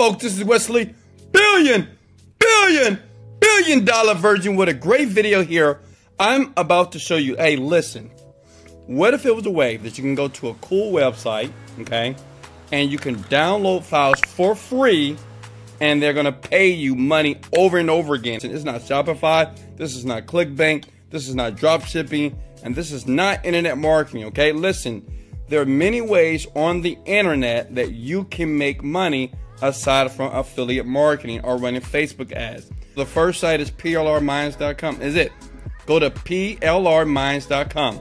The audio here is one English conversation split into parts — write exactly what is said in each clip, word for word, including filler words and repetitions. folks, this is Wesley, billion, billion, billion dollar virgin with a great video here. I'm about to show you, hey, listen, what if it was a way that you can go to a cool website, okay, and you can download files for free, and they're going to pay you money over and over again. It's not Shopify, this is not ClickBank, this is not drop shipping, and this is not internet marketing, okay? Listen, there are many ways on the internet that you can make money aside from affiliate marketing or running Facebook ads. The first site is P L R minds dot com, is it? Go to P L R minds dot com.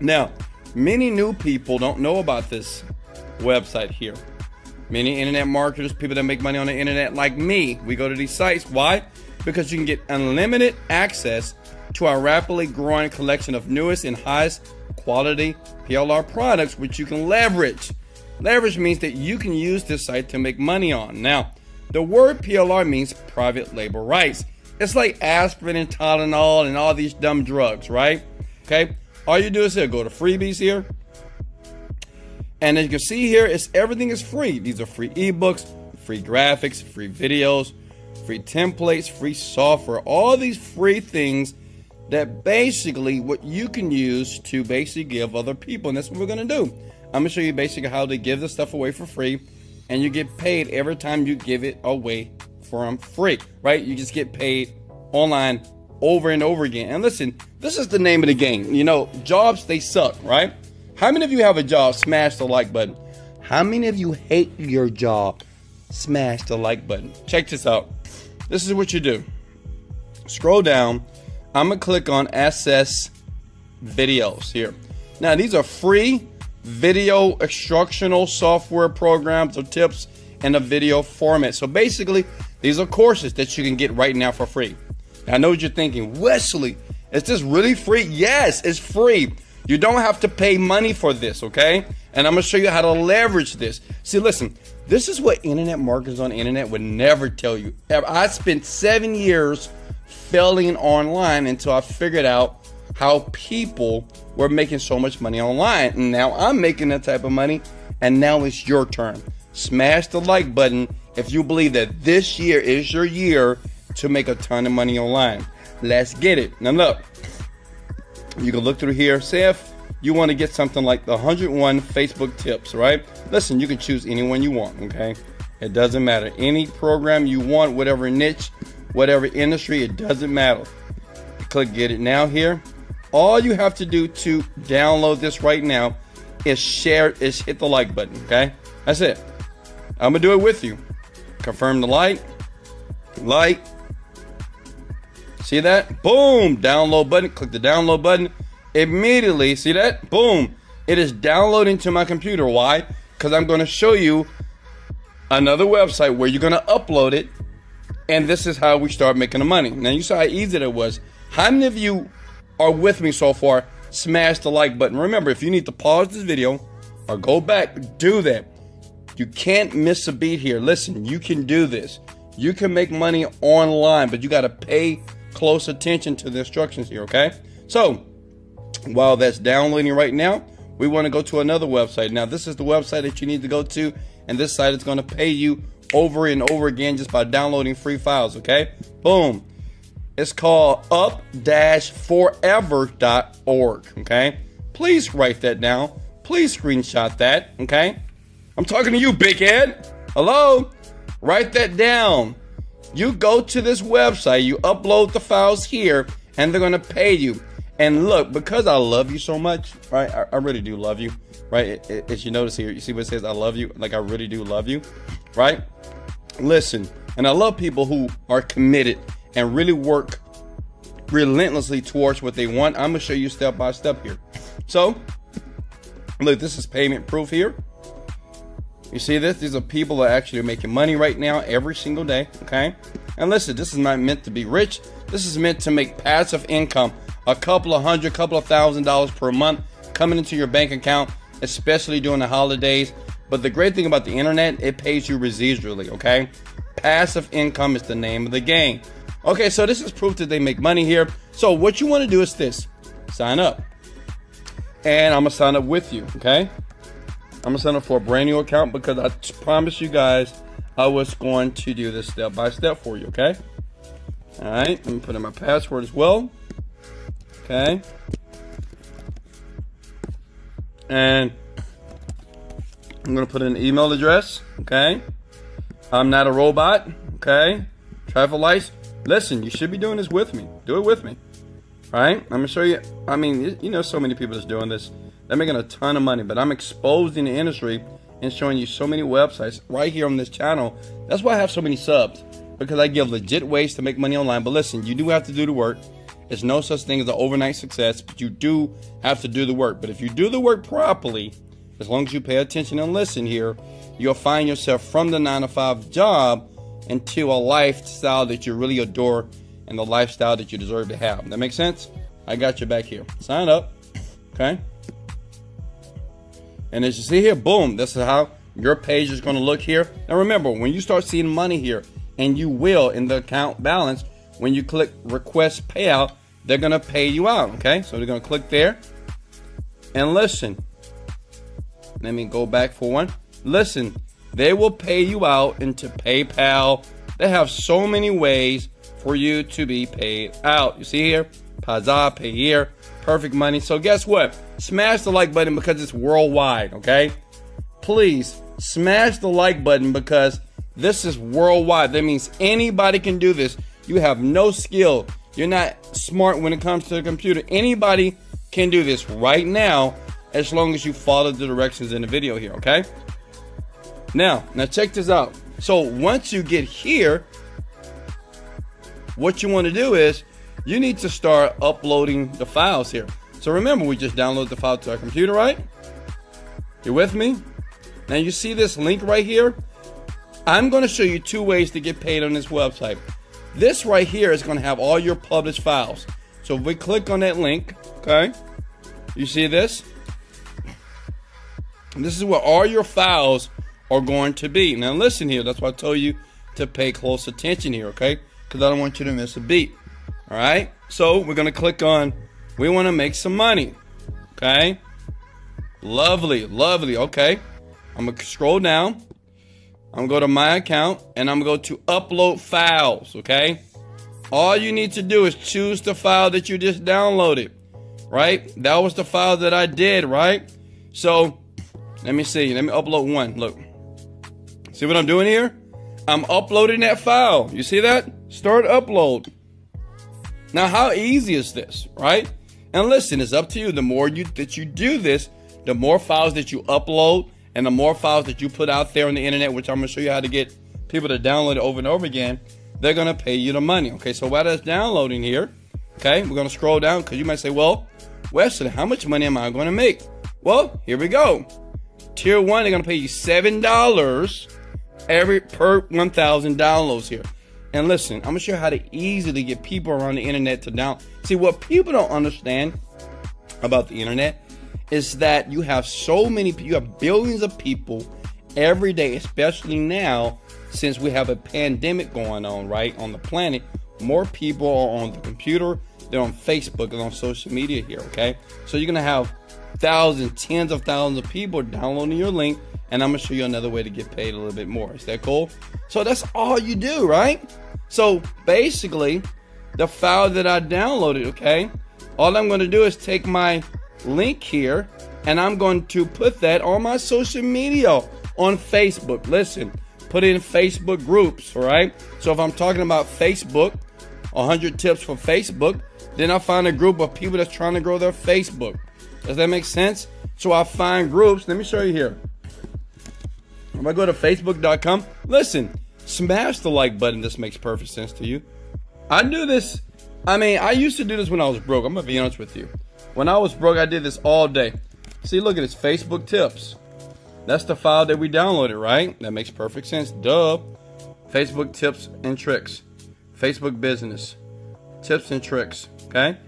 Now, many new people don't know about this website here. Many internet marketers, people that make money on the internet like me, we go to these sites. Why? Because you can get unlimited access to our rapidly growing collection of newest and highest quality P L R products, which you can leverage. Leverage means that you can use this site to make money on. Now, the word P L R means private label rights. It's like aspirin and Tylenol and all these dumb drugs, right? Okay, all you do is here, go to freebies here. And as you can see here, it's everything is free. These are free ebooks, free graphics, free videos, free templates, free software, all these free things that basically what you can use to basically give other people. And that's what we're going to do. I'm going to show you basically how to give this stuff away for free, and you get paid every time you give it away for free, right? You just get paid online over and over again. And listen, this is the name of the game. You know, jobs, they suck, right? How many of you have a job? Smash the like button. How many of you hate your job? Smash the like button. Check this out. This is what you do. Scroll down. I'm going to click on access videos here. Now, these are free video instructional software programs or tips in a video format. So basically, these are courses that you can get right now for free. Now, I know what you're thinking. Wesley, is this really free? Yes, it's free. You don't have to pay money for this, okay? And I'm going to show you how to leverage this. See, listen, this is what internet marketers on the internet would never tell you. I spent seven years failing online until I figured out how people were making so much money online, and now I'm making that type of money, and now it's your turn. Smash the like button if you believe that this year is your year to make a ton of money online. Let's get it. Now look, you can look through here. Say if you want to get something like the one hundred one Facebook tips, right? Listen, you can choose anyone you want, okay? It doesn't matter, any program you want, whatever niche, whatever industry, it doesn't matter. Click get it now here. All you have to do to download this right now is share, is hit the like button, okay? That's it. I'm gonna do it with you. Confirm the like, like, see that? Boom, download button, click the download button. Immediately, see that? Boom, it is downloading to my computer. Why? Because I'm gonna show you another website where you're gonna upload it. And this is how we start making the money. Now, you saw how easy that was. How many of you are with me so far? Smash the like button. Remember, if you need to pause this video or go back, do that. You can't miss a beat here. Listen, you can do this. You can make money online, but you got to pay close attention to the instructions here, okay? So, while that's downloading right now, we want to go to another website. Now, this is the website that you need to go to, and this site is going to pay you over and over again just by downloading free files, okay? Boom. It's called up dash forever dot org, okay? Please write that down. Please screenshot that, okay? I'm talking to you, big head. Hello? Write that down. You go to this website, you upload the files here, and they're gonna pay you. And look, because I love you so much, right? I, I really do love you, right? As you notice here, you see what it says, I love you? Like, I really do love you, right? Listen, and I love people who are committed and really work relentlessly towards what they want. I'm gonna show you step by step here. So, look, this is payment proof here. You see this? These are people that actually are making money right now every single day, okay? And listen, this is not meant to be rich. This is meant to make passive income. A couple of hundred, couple of thousand dollars per month coming into your bank account, especially during the holidays. But the great thing about the internet, it pays you residually, okay? Passive income is the name of the game. Okay, so this is proof that they make money here. So what you want to do is this, sign up. And I'm gonna sign up with you, okay? I'm gonna sign up for a brand new account because I promise you guys, I was going to do this step by step for you, okay? All right, let me put in my password as well, okay? And I'm gonna put in an email address, okay? I'm not a robot, okay? Travel lights. Listen, you should be doing this with me. Do it with me, right? I'm gonna show you. I mean, you know, so many people that's doing this. They're making a ton of money, but I'm exposing the industry and showing you so many websites right here on this channel. That's why I have so many subs, because I give legit ways to make money online. But listen, you do have to do the work. There's no such thing as an overnight success, but you do have to do the work. But if you do the work properly, as long as you pay attention and listen here, you'll find yourself from the nine to five job into a lifestyle that you really adore and the lifestyle that you deserve to have. That makes sense? I got you back here. Sign up, okay? And as you see here, boom, this is how your page is gonna look here. Now remember, when you start seeing money here, and you will in the account balance, when you click request payout, they're gonna pay you out, okay? So they're gonna click there. And listen, let me go back for one. Listen, they will pay you out into PayPal. They have so many ways for you to be paid out. You see here, Paza, pay here, perfect money. So guess what? Smash the like button because it's worldwide, okay? Please smash the like button because this is worldwide. That means anybody can do this. You have no skill. You're not smart when it comes to the computer. Anybody can do this right now as long as you follow the directions in the video here, okay? Now, now check this out. So once you get here, what you want to do is you need to start uploading the files here. So remember, we just downloaded the file to our computer, right? You with me? Now you see this link right here? I'm going to show you two ways to get paid on this website. This right here is going to have all your published files. So if we click on that link, okay, you see this? And this is where all your files are going to be. Now listen here, that's why I told you to pay close attention here, okay? Because I don't want you to miss a beat. All right, so we're going to click on, we want to make some money, okay? Lovely, lovely, okay. I'm going to scroll down. I'm going to go to my account and I'm going to go to upload files, okay? All you need to do is choose the file that you just downloaded, right? That was the file that I did, right? So let me see, let me upload one, look. See what I'm doing here? I'm uploading that file, you see that? Start upload. Now how easy is this, right? And listen, it's up to you. The more you that you do this, the more files that you upload, and the more files that you put out there on the internet, which I'm gonna show you how to get people to download it over and over again, they're gonna pay you the money. Okay, so while that's downloading here, okay, we're gonna scroll down because you might say, well, Wesley, how much money am I gonna make? Well, here we go. Tier one, they're gonna pay you seven dollars every per one thousand downloads here. And listen, I'm gonna show you how to easily get people around the internet to download. See, what people don't understand about the internet is that you have so many, you have billions of people every day, especially now since we have a pandemic going on, right, on the planet. More people are on the computer, they're on Facebook and on social media here, okay? So you're gonna have thousands, tens of thousands of people downloading your link, and I'm gonna show you another way to get paid a little bit more. Is that cool? So that's all you do, right? So basically, the file that I downloaded, okay, all I'm gonna do is take my link here and I'm going to put that on my social media on Facebook. Listen, put in Facebook groups, all right? So if I'm talking about Facebook, one hundred tips for Facebook, then I find a group of people that's trying to grow their Facebook. Does that make sense? So I find groups. Let me show you here. If I go to facebook dot com, listen, smash the like button. This makes perfect sense to you. I do this. I mean, I used to do this when I was broke. I'm gonna be honest with you. When I was broke, I did this all day. See, look at this, Facebook tips. That's the file that we downloaded, right? That makes perfect sense, duh. Facebook tips and tricks. Facebook business, tips and tricks, okay?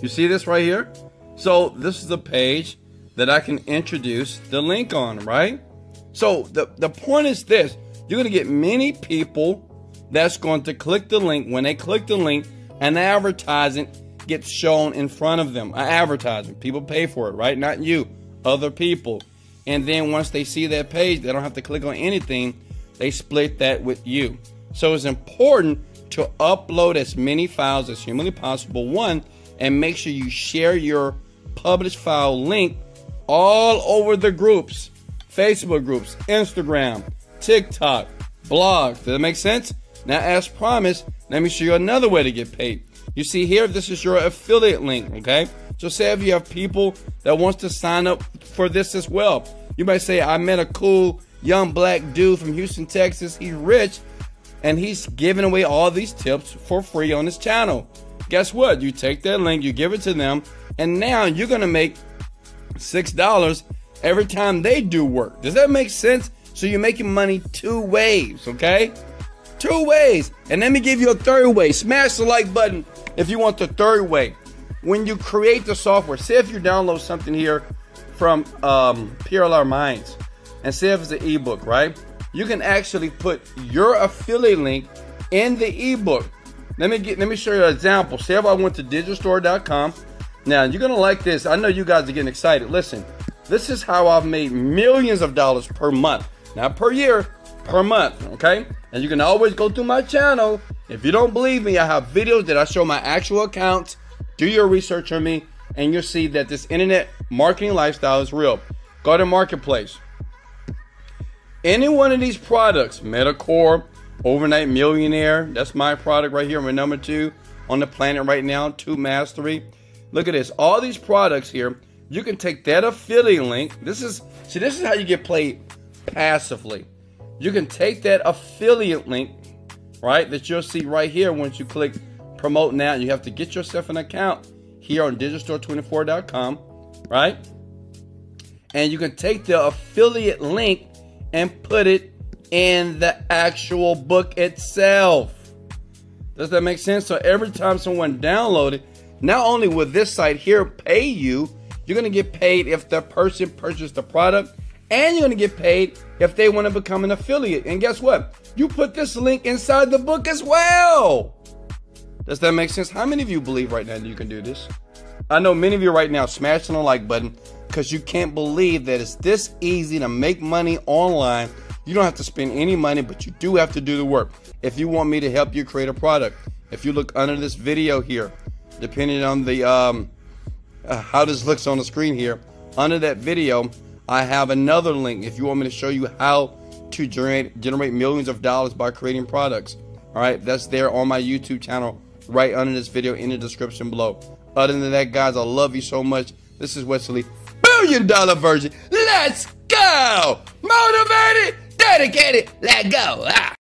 You see this right here? So this is the page that I can introduce the link on, right? So the, the point is this, you're gonna get many people that's going to click the link. When they click the link, and advertising gets shown in front of them. Advertising, people pay for it, right? Not you, other people. And then once they see that page, they don't have to click on anything. They split that with you. So it's important to upload as many files as humanly possible, one, and make sure you share your published file link all over the groups, Facebook groups, Instagram, TikTok, blogs. Does that make sense? Now, as promised, let me show you another way to get paid. You see here, this is your affiliate link, okay? So say if you have people that wants to sign up for this as well. You might say, I met a cool young black dude from Houston, Texas. He's rich, and he's giving away all these tips for free on his channel. Guess what? You take that link, you give it to them, and now you're gonna make six dollars every time they do work. Does that make sense? So you're making money two ways, okay? Two ways. And let me give you a third way. Smash the like button if you want the third way. When you create the software, say if you download something here from um, P L R Minds, and say if it's an ebook, right? You can actually put your affiliate link in the ebook. Let me get, let me show you an example. Say if I went to digistore dot com. Now you're gonna like this. I know you guys are getting excited. Listen, this is how I've made millions of dollars per month, not per year, per month, okay? And you can always go through my channel. If you don't believe me, I have videos that I show my actual accounts. Do your research on me, and you'll see that this internet marketing lifestyle is real. Go to Marketplace. Any one of these products, Metacore, Overnight Millionaire, that's my product right here. We're number two on the planet right now, two Mastery. Look at this, all these products here, you can take that affiliate link. This is, see, this is how you get paid passively. You can take that affiliate link, right, that you'll see right here once you click promote now. You have to get yourself an account here on digistore twenty-four dot com, right? And you can take the affiliate link and put it in the actual book itself. Does that make sense? So every time someone downloads it, not only will this site here pay you, you're gonna get paid if the person purchased the product, and you're gonna get paid if they wanna become an affiliate. And guess what? You put this link inside the book as well. Does that make sense? How many of you believe right now that you can do this? I know many of you right now smashing the like button, because you can't believe that it's this easy to make money online. You don't have to spend any money, but you do have to do the work. If you want me to help you create a product, if you look under this video here, depending on the um, uh, how this looks on the screen here, under that video, I have another link if you want me to show you how to generate, generate millions of dollars by creating products. All right, that's there on my YouTube channel right under this video in the description below. Other than that, guys, I love you so much. This is Wesley, Billion Dollar Virgin. Let's go! Motivated, dedicated, let go! Ah.